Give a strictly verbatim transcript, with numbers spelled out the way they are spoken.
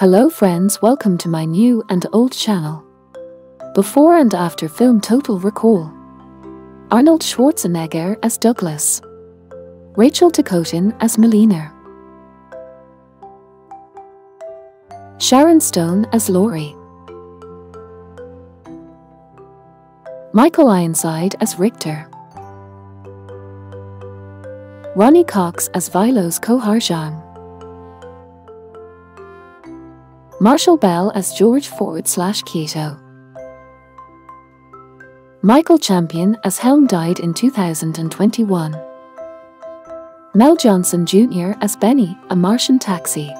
Hello friends, welcome to my new and old channel. Before and after film Total Recall. Arnold Schwarzenegger as Douglas. Rachel Ticotin as Melina. Sharon Stone as Laurie. Michael Ironside as Richter. Ronny Cox as Vilos Cohaagen. Marshall Bell as George Forward slash Kuato. Michael Champion as Helm, died in two thousand twenty-one. Mel Johnson Junior as Benny, a Martian taxi.